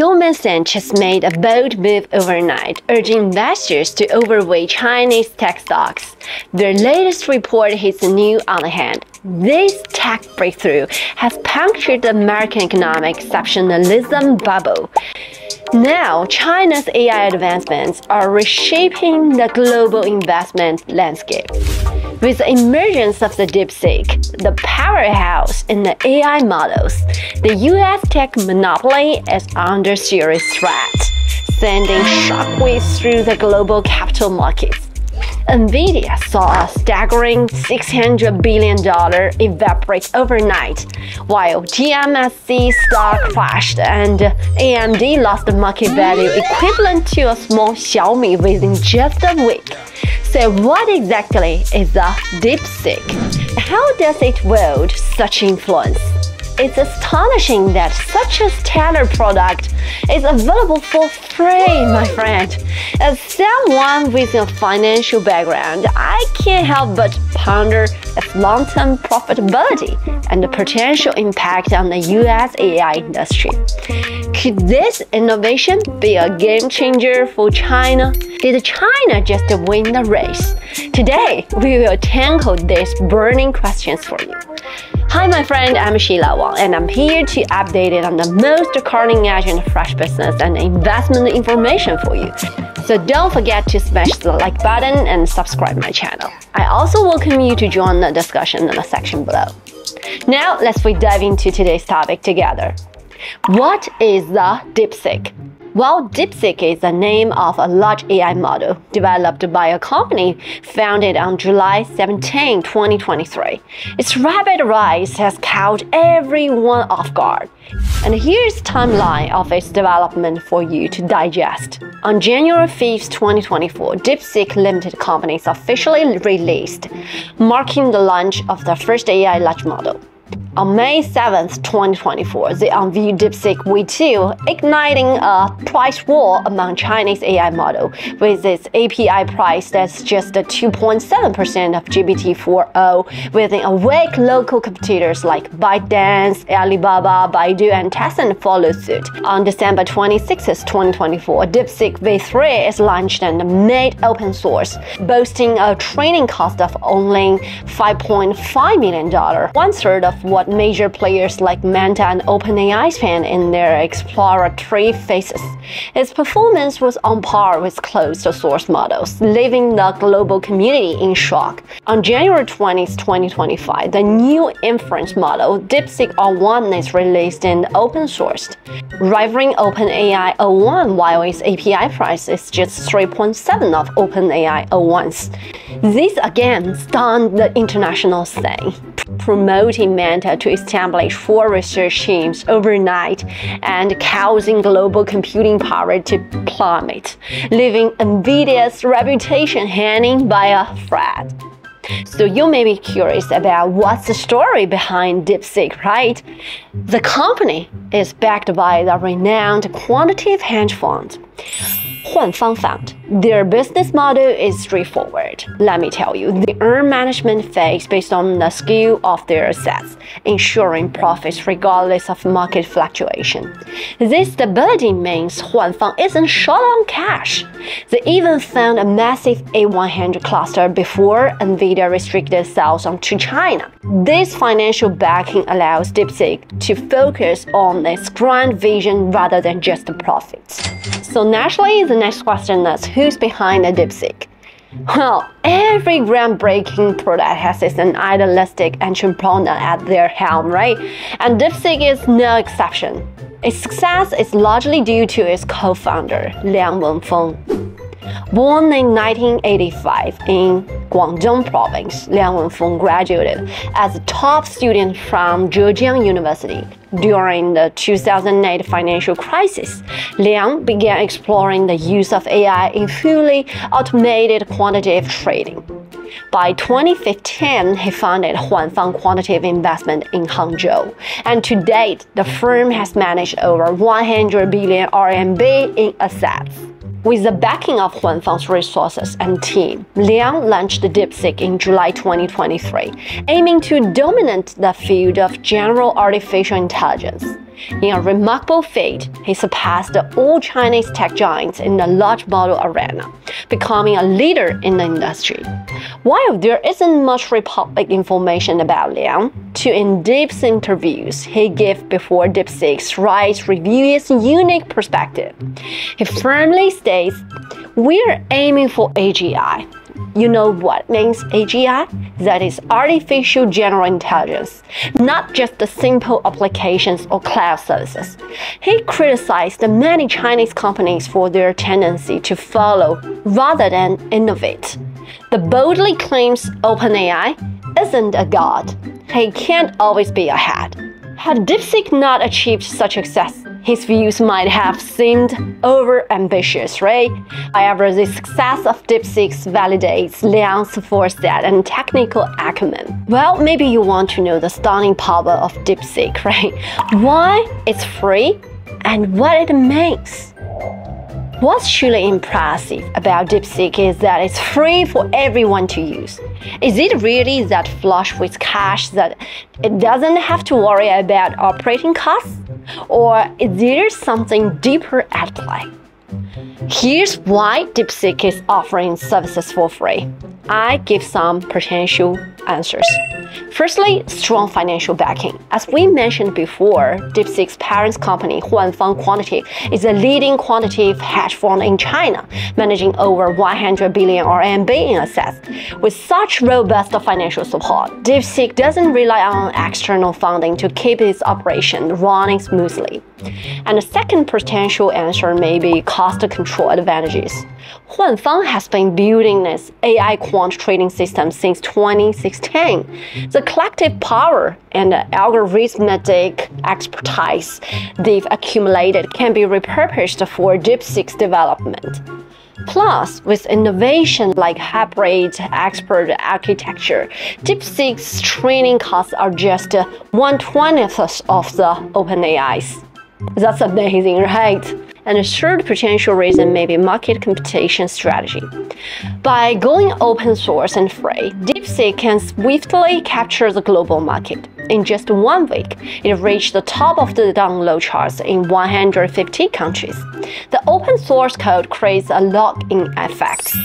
Goldman Sachs made a bold move overnight, urging investors to overweight Chinese tech stocks. Their latest report hits the news on the head. This tech breakthrough has punctured the American economic exceptionalism bubble. Now, China's AI advancements are reshaping the global investment landscape. With the emergence of the DeepSeek, the powerhouse in the AI models, the US tech monopoly is under serious threat, sending shockwaves through the global capital markets. Nvidia saw a staggering $600 billion evaporate overnight, while TSMC stock crashed and AMD lost the market value equivalent to a small Xiaomi within just a week. So what exactly is a DeepSeek? How does it wield such influence? It's astonishing that such a stellar product is available for free, my friend. As someone with a financial background, I can't help but ponder its long-term profitability and the potential impact on the US AI industry. Could this innovation be a game-changer for China? Did China just win the race? Today, we will tackle these burning questions for you. Hi my friend, I'm Sheila Wang, and I'm here to update it on the most cutting edge and fresh business and investment information for you. So don't forget to smash the like button and subscribe my channel. I also welcome you to join the discussion in the section below. Now let's dive into today's topic together. What is the DeepSeek? Well, DeepSeek is the name of a large AI model developed by a company founded on July 17, 2023. Its rapid rise has caught everyone off guard. And here's the timeline of its development for you to digest. On January 5, 2024, DeepSeek Limited Company officially released, marking the launch of the first AI large model. On May 7, 2024, they unveiled DeepSeek V2, igniting a price war among Chinese AI model, with its API price that's just 2.7% of GPT-4o, within a week local competitors like ByteDance, Alibaba, Baidu, and Tencent followed suit. On December 26, 2024, DeepSeek V3 is launched and made open source, boasting a training cost of only $5.5 million, one-third of what major players like Manta and OpenAI spend in their exploratory phases. Its performance was on par with closed-source models, leaving the global community in shock. On January 20, 2025, the new inference model DeepSeek R1 is released and open-sourced, rivaling OpenAI R1 while its API price is just 3.7 of OpenAI R1's. This again stunned the international scene, promoting Manta to establish four research teams overnight and causing global computing power to plummet, leaving Nvidia's reputation hanging by a thread. So you may be curious about what's the story behind DeepSeek, right? The company is backed by the renowned quantitative hedge fund, Huanfang Fund. Their business model is straightforward. Let me tell you, they earn management fees based on the scale of their assets, ensuring profits regardless of market fluctuation. This stability means Huanfang isn't short on cash. They even found a massive A100 cluster before Nvidia restricted sales to China. This financial backing allows DeepSeek to focus on its grand vision rather than just the profits. So naturally, the next question is, who's behind the DeepSeek? Well, every groundbreaking product has its idealistic entrepreneur at their helm, right? And DeepSeek is no exception. Its success is largely due to its co-founder, Liang Wenfeng. Born in 1985 in Guangdong Province, Liang Wenfeng graduated as a top student from Zhejiang University. During the 2008 financial crisis, Liang began exploring the use of AI in fully automated quantitative trading. By 2015, he founded Huanfang Quantitative Investment in Hangzhou, and to date, the firm has managed over 100 billion RMB in assets. With the backing of Huanfang's resources and team, Liang launched DeepSeek in July 2023, aiming to dominate the field of general artificial intelligence. In a remarkable feat, he surpassed all Chinese tech giants in the large model arena, becoming a leader in the industry. While there isn't much public information about Liang, two in-depth interviews he gave before DeepSeek's rise reveal his unique perspective. He firmly states, "We're aiming for AGI." You know what means AGI? That is artificial general intelligence, not just the simple applications or cloud services. He criticized many Chinese companies for their tendency to follow rather than innovate. The boldly claims OpenAI isn't a god. He can't always be ahead. Had DeepSeek not achieved such success, his views might have seemed overambitious, right? However, the success of DeepSeek validates Liang's foresight and technical acumen. Well, maybe you want to know the stunning power of DeepSeek, right? Why it's free and what it makes. What's truly impressive about DeepSeek is that it's free for everyone to use. Is it really that flush with cash that it doesn't have to worry about operating costs? Or is there something deeper at play? Here's why DeepSeek is offering services for free. I give some potential answers. Firstly, strong financial backing. As we mentioned before, DeepSeek's parent company, Huanfeng Quantitative, is a leading quantitative hedge fund in China, managing over 100 billion RMB in assets. With such robust financial support, DeepSeek doesn't rely on external funding to keep its operation running smoothly. And the second potential answer may be cost control advantages. Huanfang has been building its AI quant trading system since 2016. The collective power and algorithmic expertise they've accumulated can be repurposed for DeepSeek's development. Plus, with innovation like hybrid expert architecture, DeepSeek's training costs are just 1/20th of the OpenAI's. That's amazing, right? And a third potential reason may be market competition strategy. By going open source and free, DeepSeek can swiftly capture the global market. In just 1 week, it reached the top of the download charts in 150 countries. The open source code creates a lock-in effect,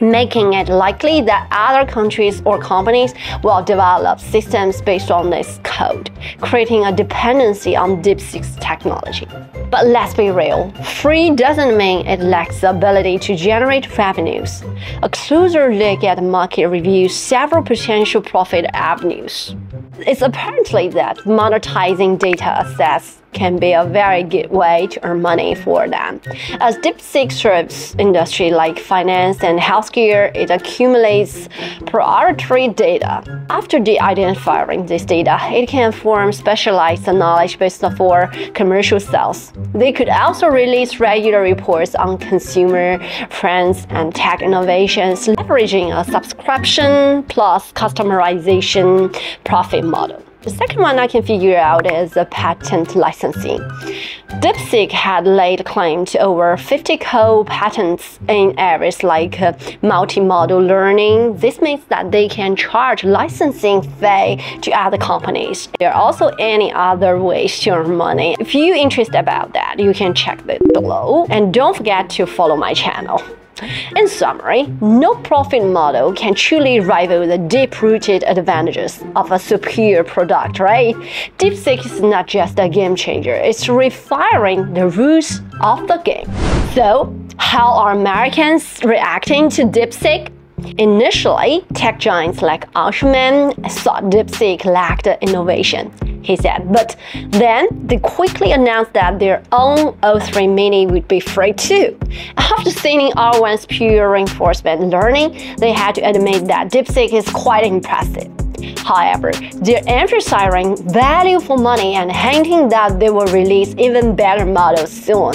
making it likely that other countries or companies will develop systems based on this code, creating a dependency on DeepSeek's technology. But let's be real, free doesn't mean it lacks the ability to generate revenues. A closer look at the market reveals several potential profit avenues. It's apparently that monetizing data assets can be a very good way to earn money for them. As DeepSeek serves industry like finance and healthcare, it accumulates proprietary data. After de-identifying this data, it can form specialized knowledge base for commercial sales. They could also release regular reports on consumer trends and tech innovations, leveraging a subscription plus customization profit model. The second one I can figure out is patent licensing. DeepSeek had laid claim to over 50 co-patents in areas like multimodal learning. This means that they can charge licensing fee to other companies. There are also any other ways to earn money. If you're interested about that, you can check it below. And don't forget to follow my channel. In summary, no profit model can truly rival the deep-rooted advantages of a superior product, right? DeepSeek is not just a game changer, it's refining the rules of the game. So, how are Americans reacting to DeepSeek? Initially, tech giants like Alshman thought DeepSeek lacked innovation, he said, but then they quickly announced that their own O3 Mini would be free too. After seeing R1's pure reinforcement learning, they had to admit that DeepSeek is quite impressive. However, they're emphasizing value for money and hinting that they will release even better models soon.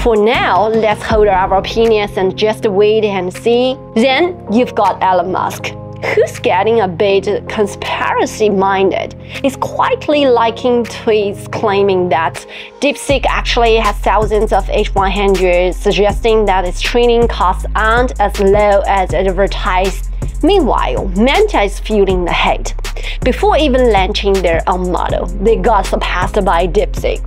For now, let's hold our opinions and just wait and see. Then you've got Elon Musk, who's getting a bit conspiracy-minded. He's quietly liking tweets claiming that DeepSeek actually has thousands of H800s, suggesting that its training costs aren't as low as advertised Meanwhile, Manta is feeling the hate. Before even launching their own model, they got surpassed by DeepSeek.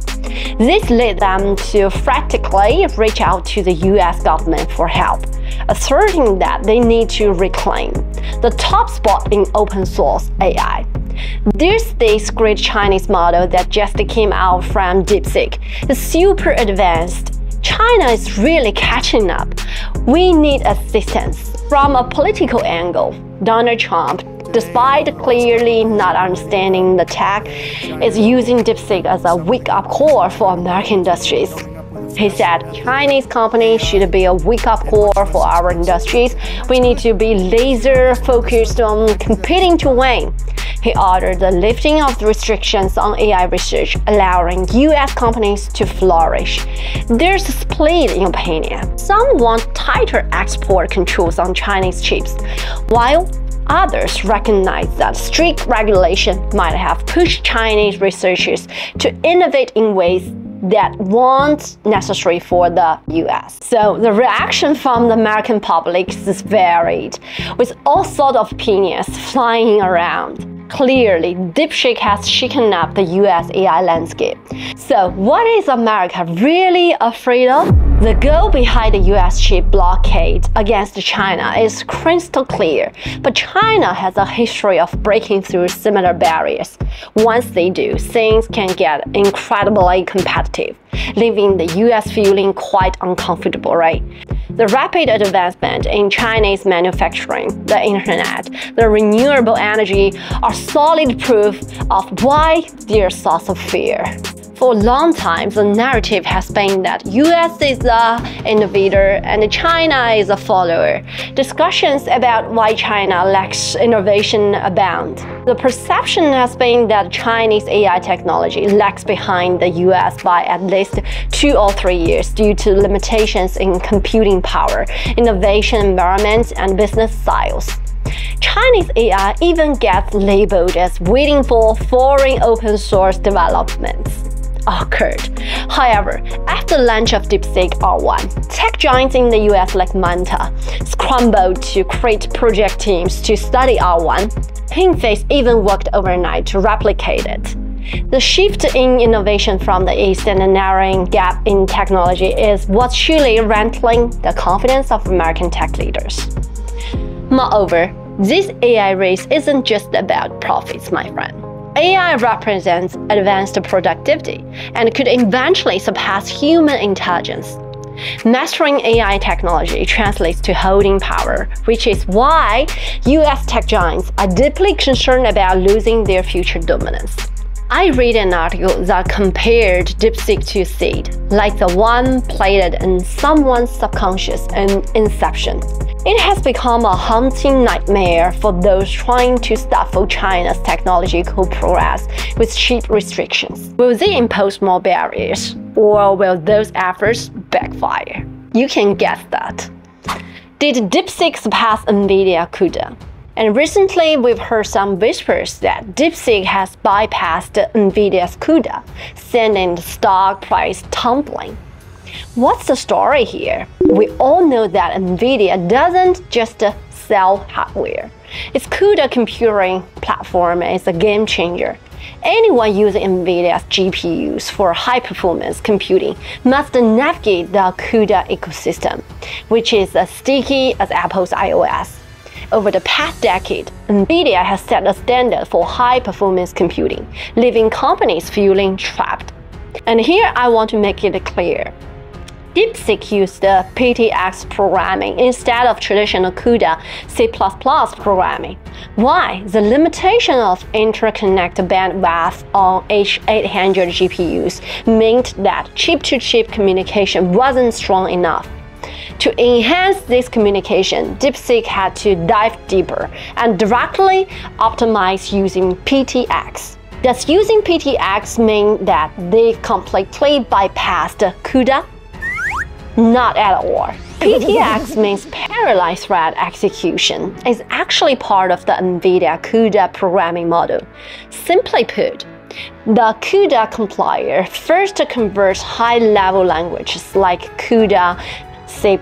This led them to frantically reach out to the US government for help, asserting that they need to reclaim the top spot in open source AI. There's this great Chinese model that just came out from DeepSeek. It's super advanced. China is really catching up. We need assistance. From a political angle, Donald Trump, despite clearly not understanding the tech, is using DeepSeek as a wake-up call for American industries. He said, Chinese companies should be a wake-up call for our industries. We need to be laser-focused on competing to win. He ordered the lifting of the restrictions on AI research, allowing US companies to flourish. There's a split in opinion. Some want tighter export controls on Chinese chips, while others recognize that strict regulation might have pushed Chinese researchers to innovate in ways that weren't necessary for the US. So the reaction from the American public is varied, with all sorts of opinions flying around. Clearly, DeepSeek has shaken up the US AI landscape. So what is America really afraid of? The goal behind the US chip blockade against China is crystal clear, but China has a history of breaking through similar barriers. Once they do, things can get incredibly competitive, leaving the US feeling quite uncomfortable, right? The rapid advancement in Chinese manufacturing, the internet, the renewable energy are solid proof of why they're a source of fear. For a long time, the narrative has been that US is the innovator and China is a follower. Discussions about why China lacks innovation abound. The perception has been that Chinese AI technology lags behind the US by at least 2 or 3 years due to limitations in computing power, innovation environments, and business styles. Chinese AI even gets labeled as waiting for foreign open source developments. Occurred. However, after the launch of DeepSeek R1, tech giants in the US like Manta scrambled to create project teams to study R1. HingFace even worked overnight to replicate it. The shift in innovation from the East and the narrowing gap in technology is what's surely rattling the confidence of American tech leaders. Moreover, this AI race isn't just about profits, my friend. AI represents advanced productivity and could eventually surpass human intelligence. Mastering AI technology translates to holding power, which is why US tech giants are deeply concerned about losing their future dominance. I read an article that compared DeepSeek to seed, like the one planted in someone's subconscious in inception. It has become a haunting nightmare for those trying to stifle China's technological progress with cheap restrictions. Will they impose more barriers, or will those efforts backfire? You can guess that. Did DeepSeek surpass Nvidia CUDA? And recently, we've heard some whispers that DeepSeek has bypassed Nvidia's CUDA, sending the stock price tumbling. What's the story here? We all know that Nvidia doesn't just sell hardware. Its CUDA computing platform is a game changer. Anyone using Nvidia's GPUs for high-performance computing must navigate the CUDA ecosystem, which is as sticky as Apple's iOS. Over the past decade, Nvidia has set a standard for high-performance computing, leaving companies feeling trapped. And here I want to make it clear. DeepSeek used the PTX programming instead of traditional CUDA C++ programming. Why? The limitation of interconnect bandwidth on H800 GPUs meant that chip-to-chip communication wasn't strong enough. To enhance this communication, DeepSeek had to dive deeper and directly optimize using PTX. Does using PTX mean that they completely bypassed CUDA? Not at all. PTX means parallel thread execution. It's actually part of the NVIDIA CUDA programming model. Simply put, the CUDA compiler first converts high-level languages like CUDA, C++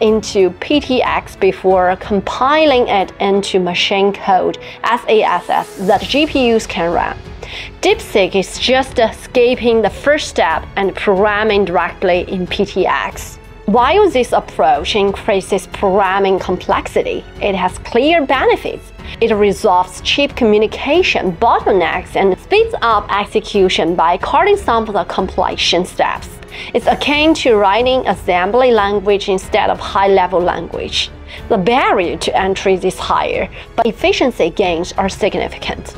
into PTX before compiling it into machine code SASS that GPUs can run. DeepSeek is just skipping the first step and programming directly in PTX. While this approach increases programming complexity, it has clear benefits. It resolves chip communication bottlenecks and speeds up execution by cutting some of the compilation steps. It's akin to writing assembly language instead of high-level language. The barrier to entry is higher, but efficiency gains are significant.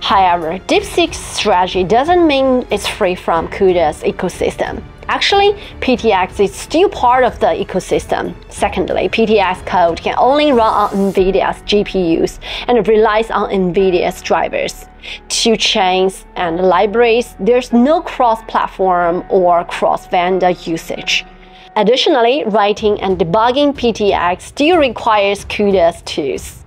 However, DeepSeek's strategy doesn't mean it's free from CUDA's ecosystem. Actually, PTX is still part of the ecosystem. Secondly, PTX code can only run on Nvidia's GPUs and relies on Nvidia's drivers. To chains and libraries, there's no cross-platform or cross-vendor usage. Additionally, writing and debugging PTX still requires CUDA's tools.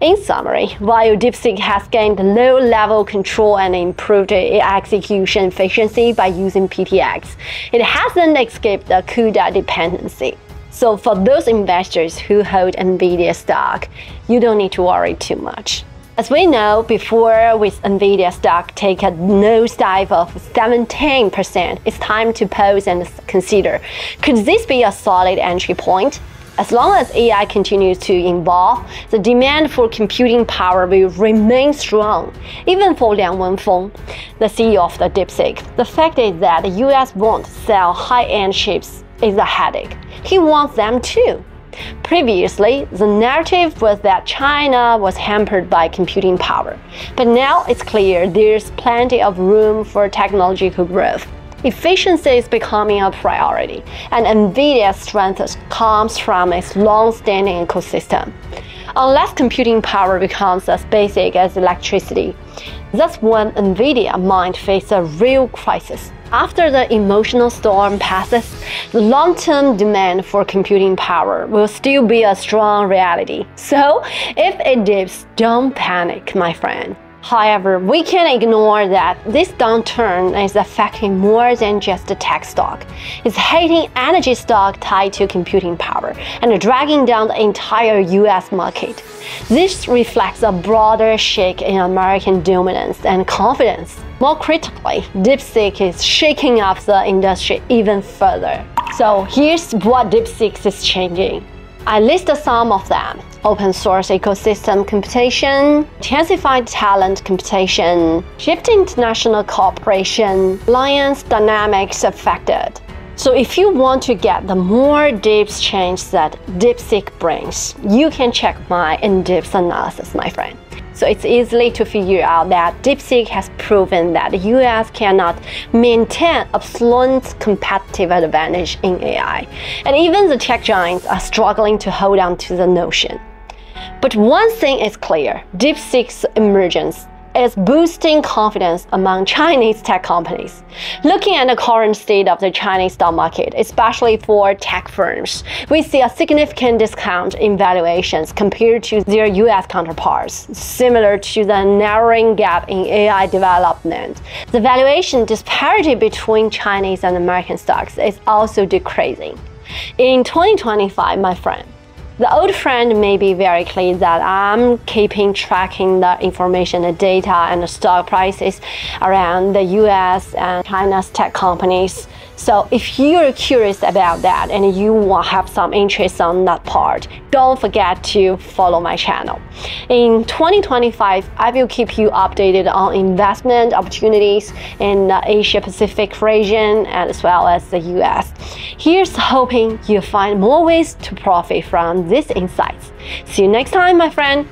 In summary, while DeepSeek has gained low-level control and improved execution efficiency by using PTX, it hasn't escaped the CUDA dependency. So for those investors who hold Nvidia stock, you don't need to worry too much. As we know, before with Nvidia stock take a nosedive of 17%, it's time to pause and consider, could this be a solid entry point? As long as AI continues to evolve, the demand for computing power will remain strong. Even for Liang Wenfeng, the CEO of the DeepSeek, the fact is that the US won't sell high-end chips is a headache. He wants them too. Previously, the narrative was that China was hampered by computing power. But now it's clear there's plenty of room for technological growth. Efficiency is becoming a priority, and Nvidia's strength comes from its long-standing ecosystem. Unless computing power becomes as basic as electricity, that's when Nvidia might face a real crisis. After the emotional storm passes, the long-term demand for computing power will still be a strong reality. So, if it dips, don't panic, my friend. However, we can't ignore that this downturn is affecting more than just the tech stock. It's hitting energy stock tied to computing power and dragging down the entire US market. This reflects a broader shake in American dominance and confidence. More critically, DeepSeek is shaking up the industry even further. So here's what DeepSeek is changing. I listed some of them: open source ecosystem computation, intensified talent computation, shifting international cooperation, alliance dynamics affected. So if you want to get the more deep change that DeepSeek brings, you can check my in-depth analysis, my friend. So it's easily to figure out that DeepSeek has proven that the US cannot maintain absolute competitive advantage in AI, and even the tech giants are struggling to hold on to the notion. But one thing is clear: DeepSeek's emergence is boosting confidence among Chinese tech companies. Looking at the current state of the Chinese stock market, especially for tech firms, we see a significant discount in valuations compared to their US counterparts. Similar to the narrowing gap in AI development, the valuation disparity between Chinese and American stocks is also decreasing. In 2025, my friend, the old friend may be very clear that I'm keeping tracking the information, the data, and the stock prices around the US and China's tech companies. So if you're curious about that and you will have some interest on that part, don't forget to follow my channel. In 2025, I will keep you updated on investment opportunities in the Asia Pacific region as well as the US. Here's hoping you find more ways to profit from these insights. See you next time, my friend.